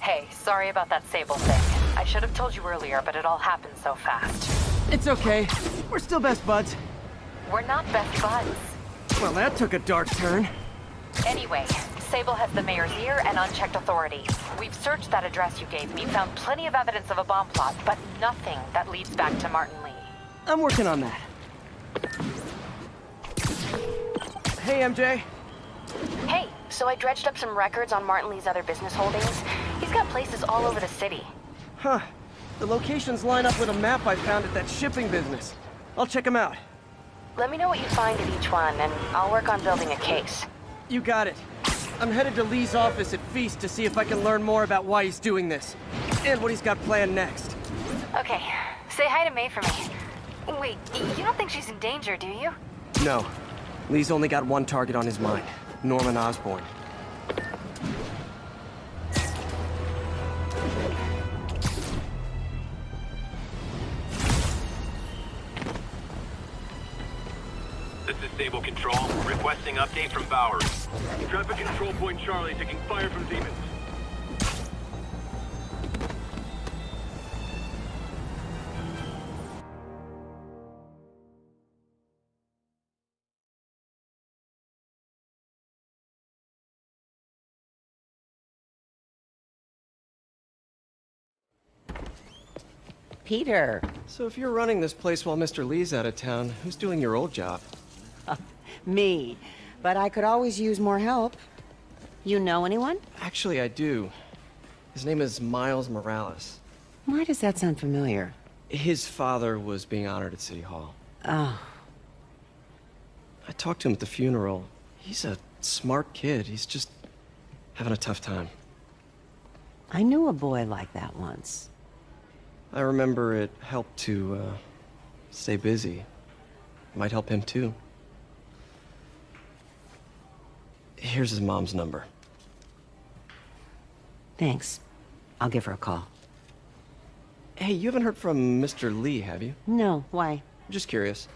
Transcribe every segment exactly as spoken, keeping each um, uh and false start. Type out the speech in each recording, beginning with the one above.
Hey, sorry about that Sable thing. I should have told you earlier, but it all happened so fast. It's okay. We're still best buds. We're not best buds. Well, that took a dark turn. Anyway, Sable has the mayor's ear and unchecked authority. We've searched that address you gave me, found plenty of evidence of a bomb plot, but nothing that leads back to Martin Lee. I'm working on that. Hey, M J. Hey, so I dredged up some records on Martin Lee's other business holdings. He's got places all over the city. Huh. The locations line up with a map I found at that shipping business. I'll check them out. Let me know what you find at each one, and I'll work on building a case. You got it. I'm headed to Lee's office at Feast to see if I can learn more about why he's doing this, and what he's got planned next. Okay. Say hi to May for me. Wait, you don't think she's in danger, do you? No. Lee's only got one target on his mind, Norman Osborn. Sable Control, requesting update from Bowers. Traffic Control Point Charlie taking fire from Demons. Peter. So if you're running this place while Mister Lee's out of town, who's doing your old job? Me, but I could always use more help. You know anyone? Actually, I do. His name is Miles Morales. Why does that sound familiar? His father was being honored at City Hall. Oh. I talked to him at the funeral. He's a smart kid. He's just having a tough time. I knew a boy like that once. I remember it helped to uh, stay busy. It might help him too. Here's his mom's number. Thanks. I'll give her a call. Hey, you haven't heard from Mister Lee, have you? No, why? I'm just curious.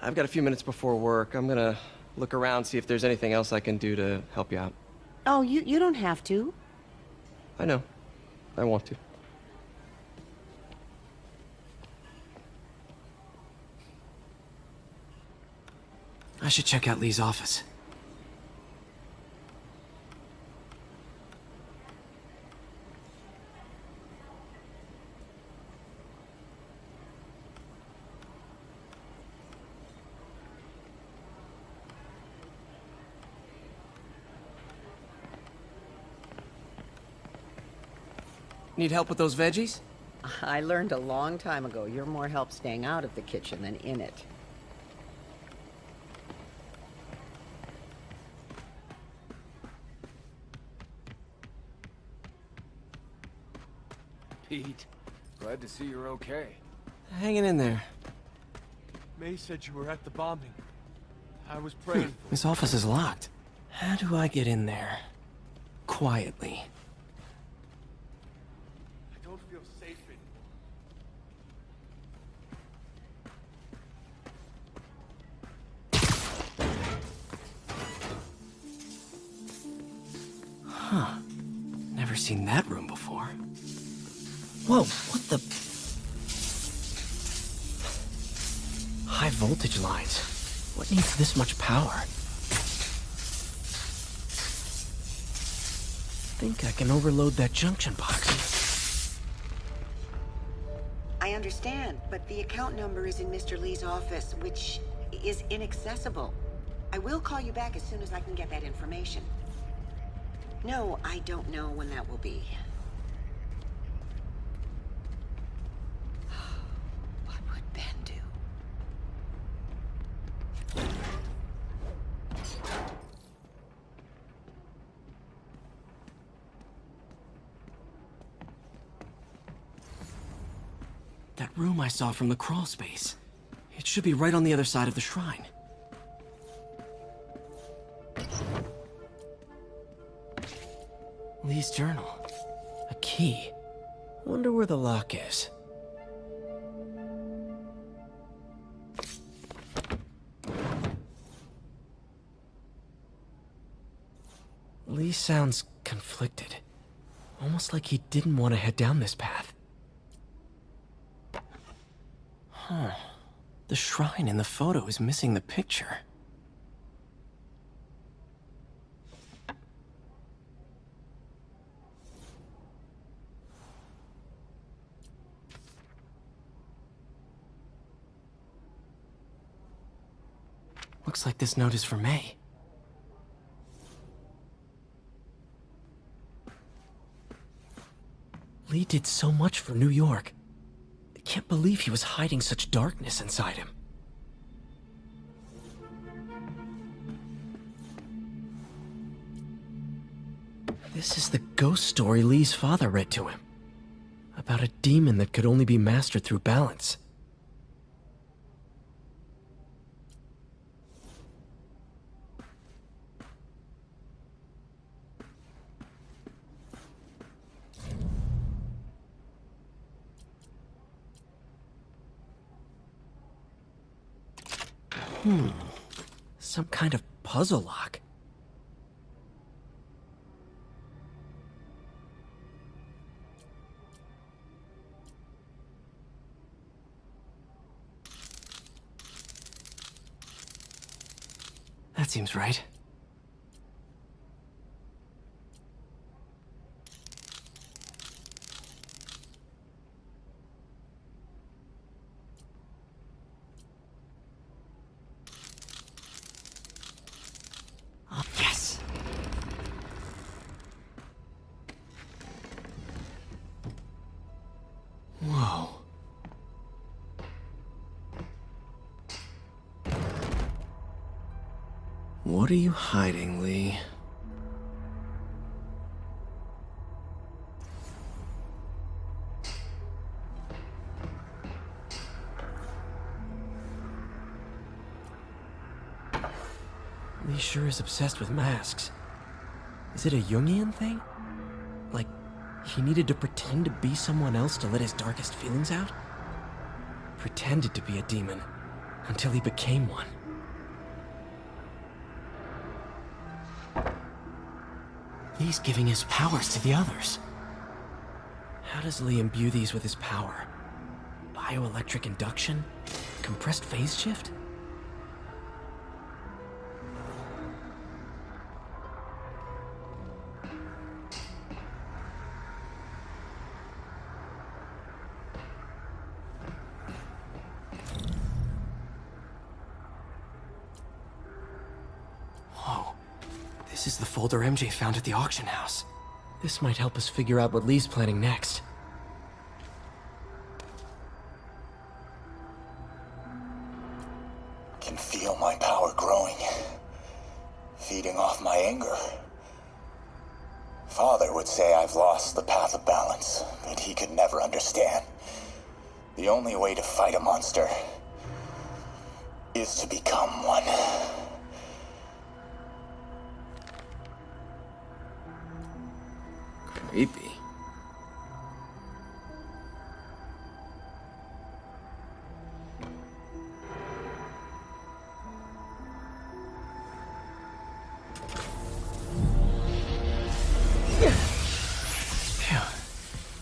I've got a few minutes before work. I'm gonna look around, see if there's anything else I can do to help you out. Oh, you, you don't have to. I know. I want to. I should check out Lee's office. Need help with those veggies? I learned a long time ago, you're more help staying out of the kitchen than in it. Pete, glad to see you're okay. Hanging in there. May said you were at the bombing. I was praying. This office is locked. How do I get in there? Quietly. Huh. Never seen that room before. Whoa, what the... High voltage lines. What needs this much power? I think I can overload that junction box. I understand, but the account number is in Mister Lee's office, which is inaccessible. I will call you back as soon as I can get that information. No, I don't know when that will be. What would Ben do? That room I saw from the crawl space. It should be right on the other side of the shrine. Lee's journal. A key. key. Wonder where the lock is. Lee sounds conflicted. Almost like he didn't want to head down this path. Huh. The shrine in the photo is missing the picture. Looks like this note is for May. Lee did so much for New York. I can't believe he was hiding such darkness inside him. This is the ghost story Lee's father read to him, about a demon that could only be mastered through balance. Hmm, some kind of puzzle lock. That seems right. What are you hiding, Lee? Lee sure is obsessed with masks. Is it a Jungian thing? Like, he needed to pretend to be someone else to let his darkest feelings out? Pretended to be a demon until he became one. Lee's giving his powers to the others. How does Lee imbue these with his power? Bioelectric induction? Compressed phase shift? This is the folder M J found at the auction house. This might help us figure out what Lee's planning next. I can feel my power growing, feeding off my anger. Father would say I've lost the path of balance, but he could never understand. The only way to fight a monster is to become one. Creepy.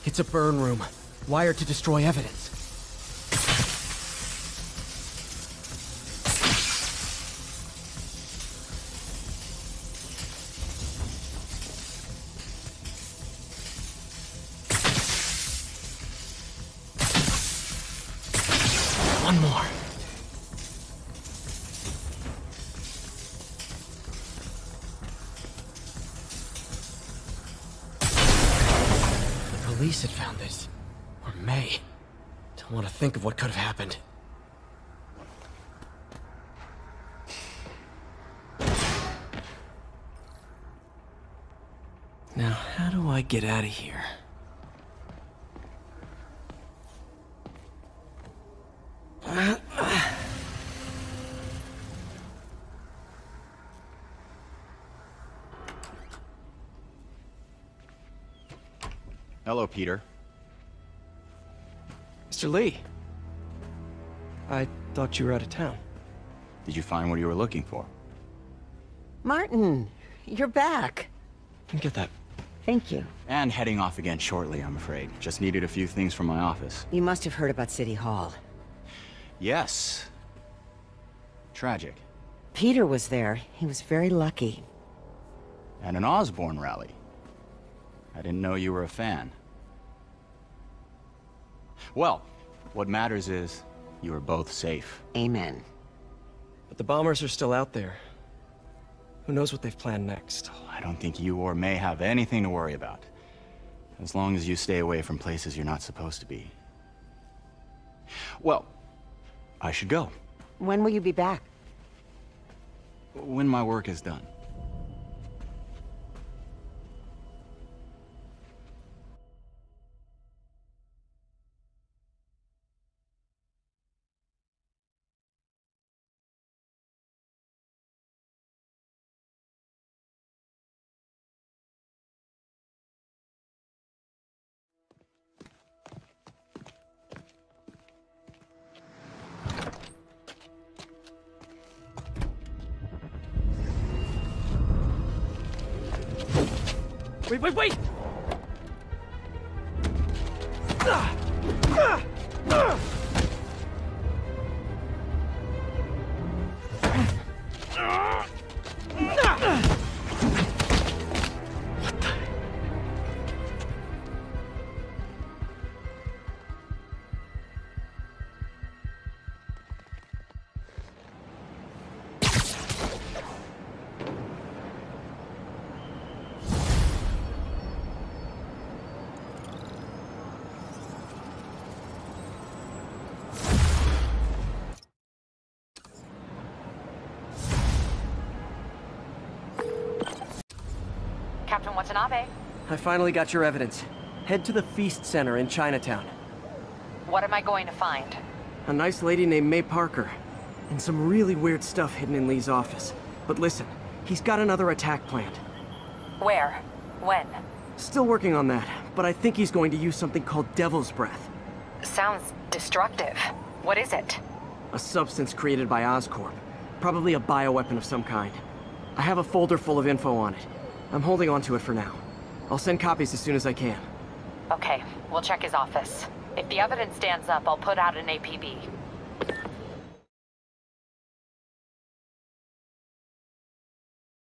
It's a burn room, wired to destroy evidence. Police had found this, or May. Don't want to think of what could have happened. Now, how do I get out of here? Hello, Peter. Mister Lee. I thought you were out of town. Did you find what you were looking for? Martin, you're back. Get that. Thank you. And heading off again shortly, I'm afraid. Just needed a few things from my office. You must have heard about City Hall. Yes. Tragic. Peter was there. He was very lucky. And an Osborn rally. I didn't know you were a fan. Well, what matters is you are both safe. Amen. But the bombers are still out there. Who knows what they've planned next? Oh, I don't think you or May have anything to worry about. As long as you stay away from places you're not supposed to be. Well, I should go. When will you be back? When my work is done. Wait, wait, wait! Captain Watanabe. I finally got your evidence. Head to the Feast Center in Chinatown. What am I going to find? A nice lady named May Parker. And some really weird stuff hidden in Lee's office. But listen, he's got another attack planned. Where? When? Still working on that, but I think he's going to use something called Devil's Breath. Sounds destructive. What is it? A substance created by Oscorp. Probably a bioweapon of some kind. I have a folder full of info on it. I'm holding on to it for now. I'll send copies as soon as I can. Okay, we'll check his office. If the evidence stands up, I'll put out an A P B.